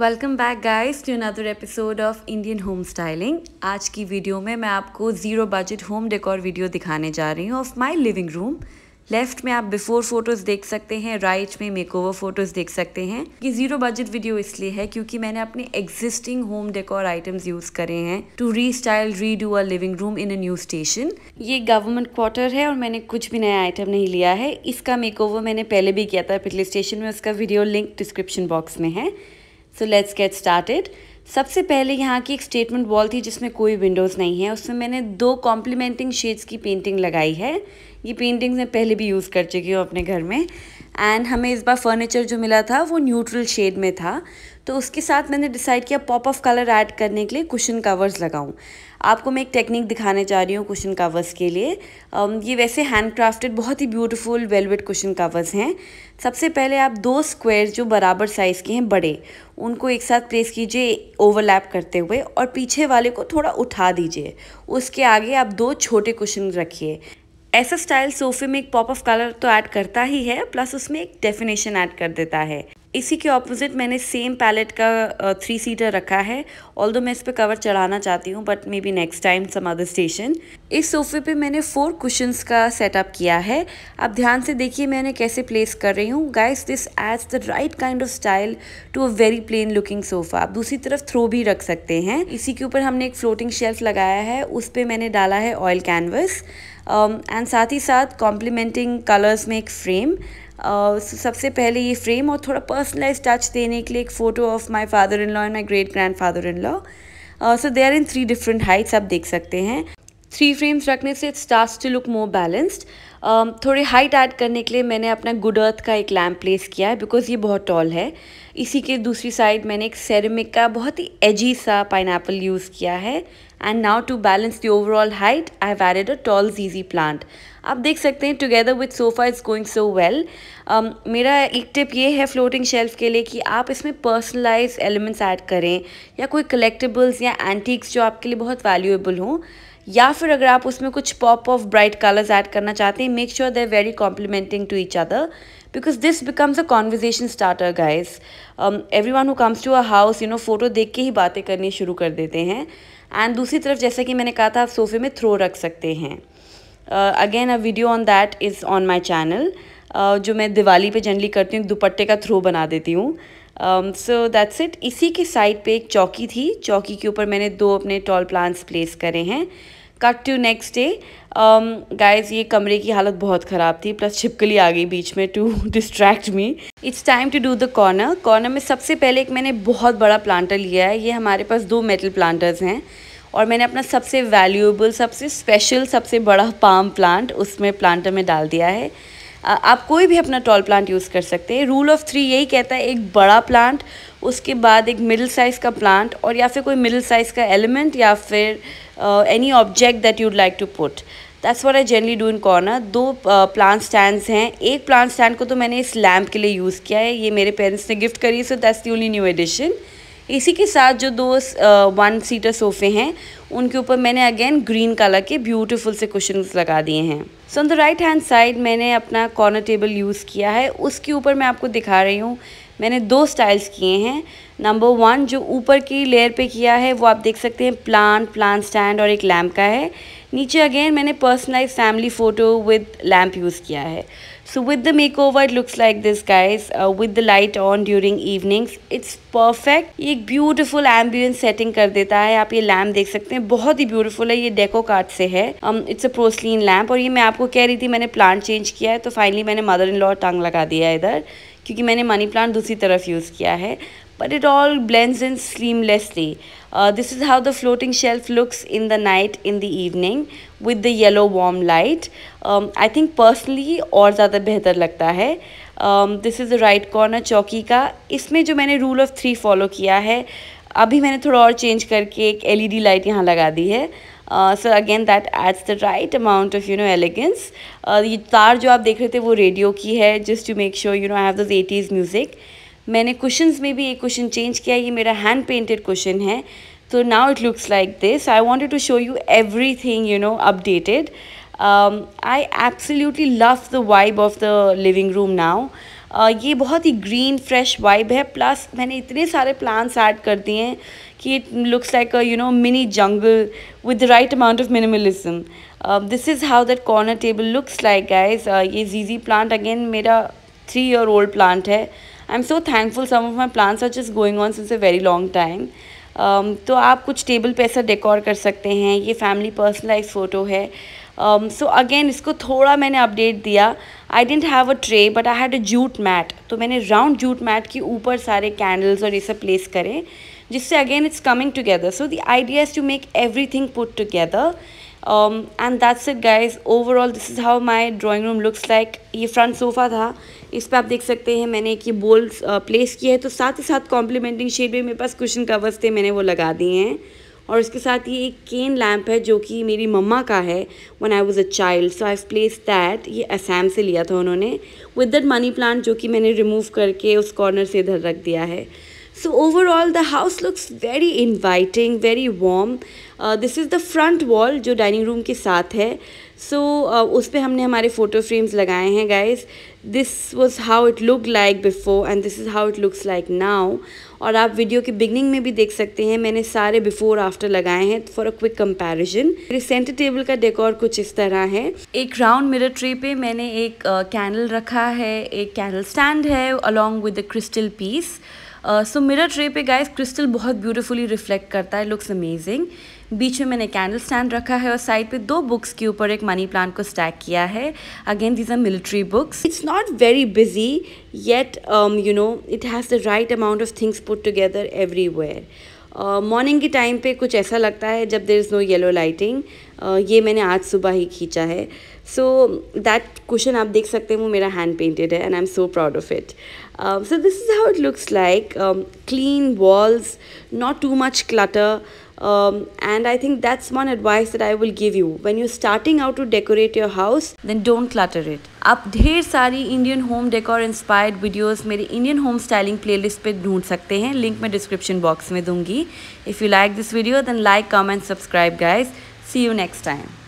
Welcome back guys to another episode of Indian home styling. आज की video में मैं आपको zero budget home decor video दिखाने जा रही हूँ of my living room. Left में आप बिफोर फोटोज़ देख सकते हैं, राइट में मेकओवर फोटोज़ देख सकते हैं। ये ज़ीरो बजट वीडियो इसलिए है क्योंकि मैंने अपने existing home decor items use करे हैं to restyle redo a living room in a new station. ये गवर्नमेंट क्वार्टर है और मैंने कुछ भी नया आइटम नहीं लिया है। इसका मेकओवर मैंने पहले भी किया था पिछले स्टेशन में, उसका वीडियो लिंक डिस्क्रिप्शन बॉक्स में है। So let's get started. सबसे पहले यहाँ की एक स्टेटमेंट वॉल थी जिसमें कोई विंडोज़ नहीं है, उसमें मैंने दो कॉम्प्लीमेंटिंग शेड्स की पेंटिंग लगाई है। ये पेंटिंग्स मैं पहले भी यूज़ कर चुकी हूँ अपने घर में। एंड हमें इस बार फर्नीचर जो मिला था वो न्यूट्रल शेड में था, तो उसके साथ मैंने डिसाइड किया पॉप ऑफ कलर ऐड करने के लिए कुशन कवर्स लगाऊँ। आपको मैं एक टेक्निक दिखाने जा रही हूँ कुशन कवर्स के लिए। ये वैसे हैंड क्राफ्टेड बहुत ही ब्यूटीफुल वेलवेट कुशन कवर्स हैं। सबसे पहले आप दो स्क्वायर जो बराबर साइज़ के हैं बड़े, उनको एक साथ प्लेस कीजिए ओवरलैप करते हुए और पीछे वाले को थोड़ा उठा दीजिए। उसके आगे आप दो छोटे कुशन रखिए। ऐसा स्टाइल सोफे में एक पॉप ऑफ कलर तो ऐड करता ही है, प्लस उसमें एक डेफिनेशन ऐड कर देता है। इसी के ऑपोजिट मैंने सेम पैलेट का 3 सीटर रखा है, ऑल्दो मैं इस पे कवर चढ़ाना चाहती हूँ but may be next time some other station. इस सोफ़े पे मैंने 4 कुशन्स का सेटअप किया है। आप ध्यान से देखिए मैंने कैसे प्लेस कर रही हूँ। Guys this adds the right kind of style to a very plain looking sofa. आप दूसरी तरफ थ्रो भी रख सकते हैं। इसी के ऊपर हमने एक फ्लोटिंग शेल्फ लगाया है, उस पर मैंने डाला है ऑयल कैनवस एंड साथ ही साथ कॉम्प्लीमेंटिंग कलर्स में एक फ्रेम। सबसे पहले ये फ्रेम और थोड़ा पर्सनलाइज टच देने के लिए एक photo of my father in law and my great grandfather in law. So they are in 3 different heights, आप देख सकते हैं। 3 फ्रेम्स रखने से it starts to look more balanced. थोड़ी हाइट ऐड करने के लिए मैंने अपना गुड अर्थ का एक लैम्प प्लेस किया है बिकॉज ये बहुत टॉल है। इसी के दूसरी साइड मैंने एक सेरेमिक का बहुत ही एजी सा पाइनएप्पल यूज़ किया है। And now to balance the overall height I have added a tall जीजी प्लांट। आप देख सकते हैं together with sofa is going so well. मेरा एक टिप ये है फ्लोटिंग शेल्फ के लिए कि आप इसमें पर्सनलाइज एलिमेंट्स ऐड करें या कोई कलेक्टेबल्स या एंटीक्स जो आपके लिए बहुत वैल्यूएबल हों, या फिर अगर आप उसमें कुछ pop of bright colours add करना चाहते हैं। Make sure they are very complementing to each other because this becomes a conversation starter guys. Everyone who comes to a house you know photo देख के ही बातें करनी शुरू कर देते हैं। एंड दूसरी तरफ जैसा कि मैंने कहा था आप सोफे में थ्रो रख सकते हैं। Again a video on that is on my channel, जो मैं दिवाली पे जनरली करती हूँ, दुपट्टे का थ्रो बना देती हूँ। So that's it. इसी के साइड पे एक चौकी थी, चौकी के ऊपर मैंने 2 अपने टॉल प्लांट्स प्लेस करे हैं। Cut to next day. Guys ये कमरे की हालत बहुत ख़राब थी, प्लस छिपकली आ गई बीच में to distract me. It's time to do the corner. Corner में सबसे पहले एक मैंने बहुत बड़ा प्लांटर लिया है। ये हमारे पास 2 मेटल प्लांटर्स हैं और मैंने अपना सबसे वैल्यूएबल, सबसे स्पेशल, सबसे बड़ा पाम प्लांट उसमें प्लांटर में डाल दिया है। आप कोई भी अपना टॉल प्लांट यूज़ कर सकते हैं। रूल ऑफ 3 यही कहता है, एक बड़ा प्लांट, उसके बाद एक मिडिल साइज़ का प्लांट और या फिर कोई मिडिल साइज़ का एलिमेंट या फिर any object that you'd like to put. That's what I generally do in corner. 2 plant stands हैं। एक प्लांट स्टैंड को तो मैंने इस लैम्प के लिए यूज़ किया है, ये मेरे पेरेंट्स ने गिफ्ट करी, so that's the only new addition. इसी के साथ जो 2 1-सीटर सोफ़े हैं उनके ऊपर मैंने अगेन ग्रीन कलर के ब्यूटीफुल से कुशन्स लगा दिए हैं। So on the right hand side मैंने अपना कॉर्नर टेबल यूज़ किया है। उसके ऊपर मैं आपको दिखा रही हूँ मैंने 2 स्टाइल्स किए हैं। नंबर 1 जो ऊपर की लेयर पे किया है वो आप देख सकते हैं, प्लांट स्टैंड और एक लैम्प का है। नीचे अगेन मैंने personalise family photo with lamp use किया है। So with the makeover it looks like this guys, with the light on during evenings it's perfect. ये एक ब्यूटीफुल एम्बियंस सेटिंग कर देता है। आप ये लैम्प देख सकते हैं, बहुत ही ब्यूटीफुल है। ये डेको कार्ट से है, इट्स अ प्रोस्लीन लैम्प। और ये मैं आपको कह रही थी मैंने प्लांट चेंज किया है, तो फाइनली मैंने मदर इन लॉ टंग लगा दिया है इधर क्योंकि मैंने मनी प्लांट दूसरी तरफ यूज़ किया है। But it all blends in seamlessly. This is how the floating shelf looks in the night, in the evening with the yellow warm light. I think personally और ज़्यादा बेहतर लगता है। This is the right corner चौकी का। इसमें जो मैंने रूल ऑफ 3 फॉलो किया है, अभी मैंने थोड़ा और चेंज करके एक LED लाइट यहाँ लगा दी है। So again that adds the right amount of you know elegance. ये तार जो आप देख रहे थे वो रेडियो की है, just to make sure you know I have this 80s music. मैंने कुशन्स में भी एक कुशन चेंज किया, ये मेरा हैंड पेंटेड कुशन है। So now it looks like this. I wanted to show you everything you know updated. I absolutely love the vibe of the living room now. ये बहुत ही green fresh vibe है। Plus मैंने इतने सारे plants add कर दिए हैं कि it looks like you know mini jungle with the right amount of minimalism. This is how that corner table looks like guys. ये जीजी प्लांट अगेन मेरा 3-year-old प्लांट है। I am so thankful some of my plants are just going on since a very long time. तो आप कुछ table पे ऐसा decor कर सकते हैं। ये फैमिली पर्सनलाइज फ़ोटो है। सो अगेन इसको थोड़ा मैंने अपडेट दिया। I dent have a tray but I had a jute mat. तो मैंने राउंड जूट मैट के ऊपर सारे कैंडल्स और ये सब प्लेस करें, जिससे again it's coming together. So the idea is to make everything put together and that's it guys. Overall this is how my drawing room looks like. ये front sofa था, इस पर आप देख सकते हैं मैंने एक ये बोल प्लेस किया है। तो साथ ही साथ कॉम्प्लीमेंटिंग शेड में मेरे पास कुशन कवर्स थे, मैंने वो लगा दिए हैं। और इसके साथ ये एक केन लैम्प है जो कि मेरी मम्मा का है when I was a child. So I place that. ये असम से लिया था उन्होंने विद दैट मनी प्लांट, जो कि मैंने रिमूव करके उस कॉर्नर से इधर रख दिया है। So overall the house looks very inviting, very warm. This is the front wall जो dining room के साथ है। So उस पर हमने हमारे photo frames लगाए हैं guys. This was how it looked like before and this is how it looks like now. और आप video के beginning में भी देख सकते हैं मैंने सारे before after लगाए हैं for a quick comparison. मेरे center table का decor कुछ इस तरह है। एक round mirror tray पे मैंने एक candle रखा है, एक candle stand है along with the crystal piece. So mirror tray पे गाइस क्रिस्टल बहुत ब्यूटीफुली रिफ्लेक्ट करता है, लुक्स अमेजिंग। बीच में मैंने कैंडल स्टैंड रखा है और साइड पे 2 बुक्स के ऊपर एक मनी प्लांट को स्टैक किया है। Again these are military books. It's not very busy yet you know it has the right amount of things put together everywhere. Morning के टाइम पे कुछ ऐसा लगता है जब there is no yellow lighting. ये मैंने आज सुबह ही खींचा है। सो दैट कुशन आप देख सकते हैं वो मेरा हैंड पेंटेड है and I am so proud of it. So this is how it looks like. Clean walls, not too much clutter and I think that's one advice that I will give you when you're starting out to decorate your house, then don't clutter it. आप ढेर सारी Indian home decor inspired videos मेरे Indian home styling playlist पे ढूंढ सकते हैं, link मैं description box में दूंगी। If you like this video then like, comment, subscribe guys. See you next time.